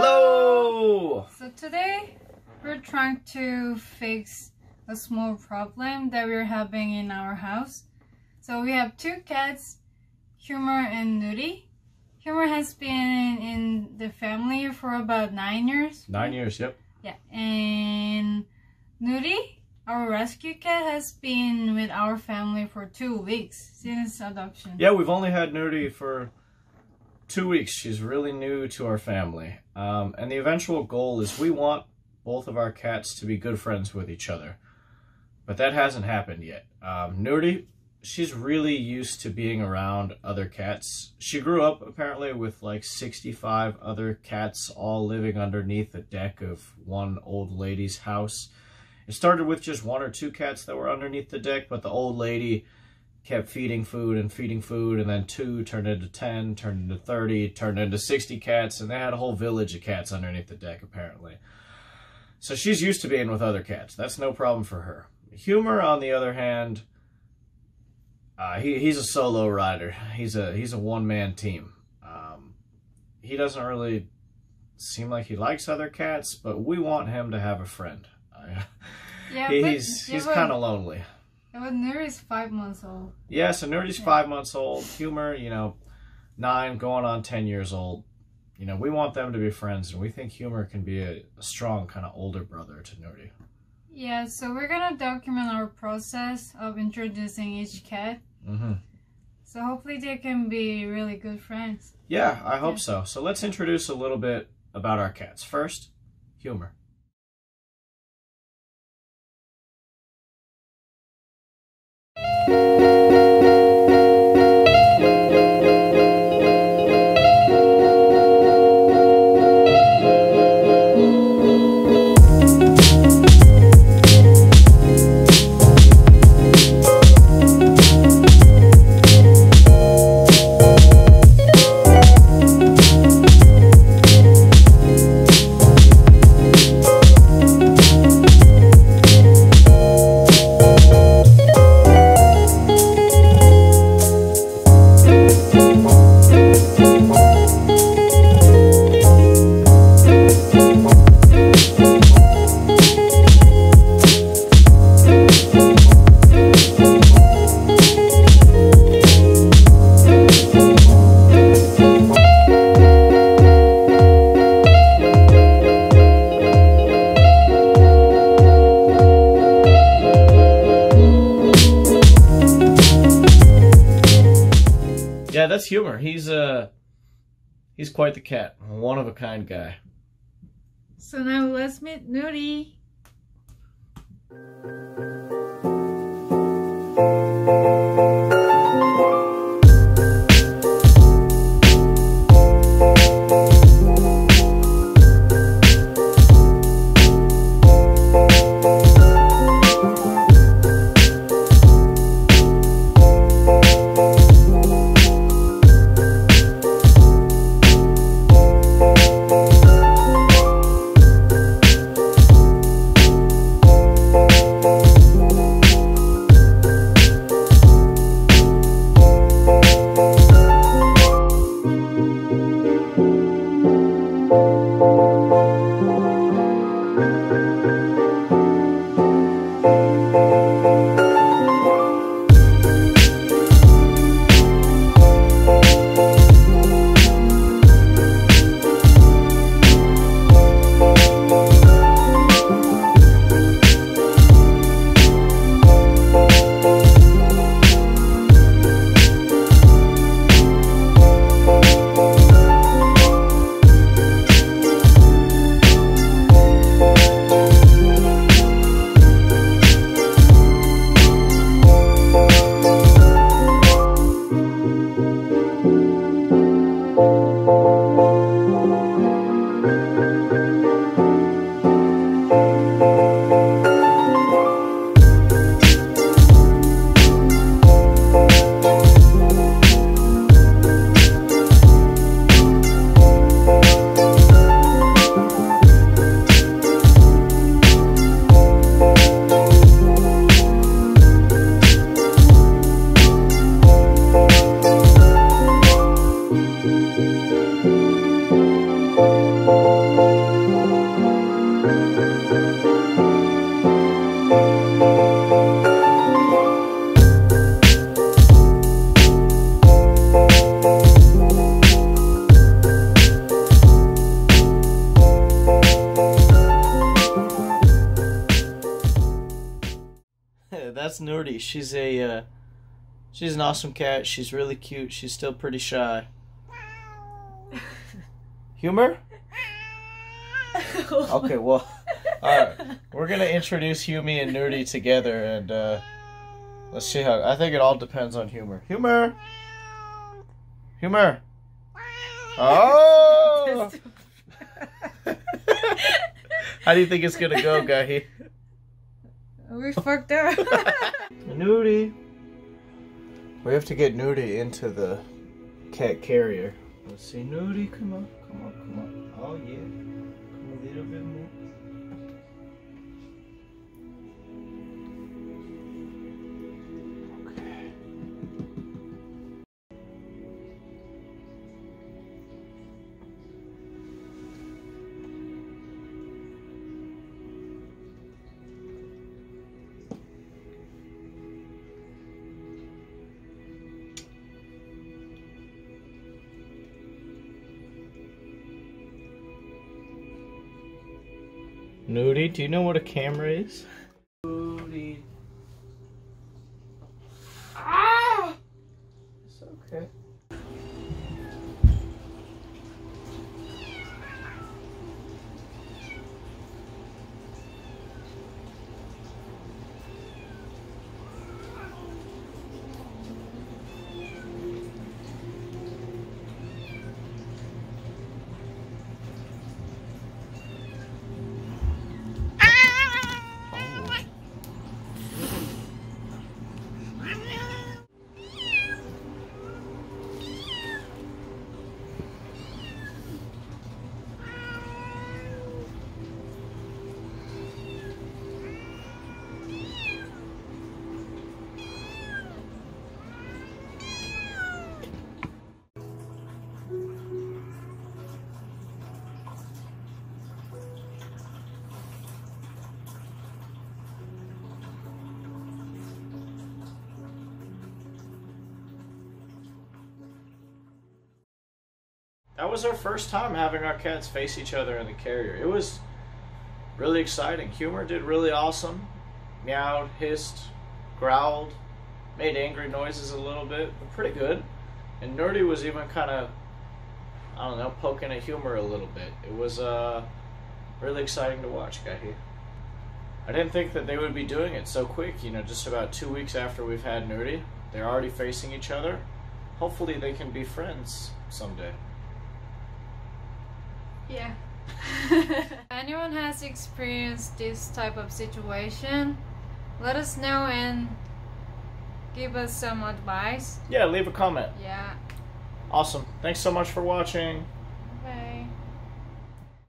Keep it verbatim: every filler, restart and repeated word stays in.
Hello! So today we're trying to fix a small problem that we're having in our house. So we have two cats, Humor and Nuri. Humor has been in the family for about nine years. Nine years, yep. Yeah, and Nuri, our rescue cat, has been with our family for two weeks since adoption. Yeah, we've only had Nuri for two weeks. She's really new to our family, um, and the eventual goal is we want both of our cats to be good friends with each other, but that hasn't happened yet. um, Nuri, she's really used to being around other cats. She grew up apparently with like sixty-five other cats all living underneath the deck of one old lady's house. It started with just one or two cats that were underneath the deck, but the old lady kept feeding food and feeding food, and then two turned into ten, turned into thirty, turned into sixty cats, and they had a whole village of cats underneath the deck, apparently. So she's used to being with other cats. That's no problem for her. Humor, on the other hand, uh, he, he's a solo rider. He's a, he's a one-man team. Um, he doesn't really seem like he likes other cats, but we want him to have a friend. Yeah, he, but, he's he's yeah, kind of lonely. Yeah, but Nuri's five months old. Yeah, so Nuri's yeah. five months old. Humor, you know, nine, going on ten years old. You know, we want them to be friends, and we think Humor can be a, a strong kind of older brother to Nuri. Yeah, so we're gonna document our process of introducing each cat. Mm-hmm. So hopefully they can be really good friends. Yeah, I hope yeah. so. So let's introduce a little bit about our cats. First, Humor. Yeah, that's Humor. He's uh, he's quite the cat. One of a kind guy. So now let's meet Nuri. that's Nuri. She's a uh, she's an awesome cat. She's really cute. She's still pretty shy. Humor? Okay, well, all right. We're gonna introduce Humie and Nuri together, and uh, let's see how. I think it all depends on Humor. Humor. Humor. Oh. How do you think it's gonna go, guy? We fucked up. Nuri. We have to get Nuri into the cat carrier. Let's see, Nuri, come on, come on, come on. Oh yeah, come a little bit more. Nuri, do you know what a camera is? Nuri. Ah! It's okay. That was our first time having our cats face each other in the carrier. It was really exciting. Humor did really awesome. Meowed, hissed, growled, made angry noises a little bit, but pretty good. And Nuri was even kind of, I don't know, poking at Humor a little bit. It was uh, really exciting to watch, Gahi. I didn't think that they would be doing it so quick, you know, just about two weeks after we've had Nuri. They're already facing each other. Hopefully they can be friends someday. Yeah. Anyone has experienced this type of situation, let us know and give us some advice. Yeah, leave a comment. Yeah. Awesome. Thanks so much for watching.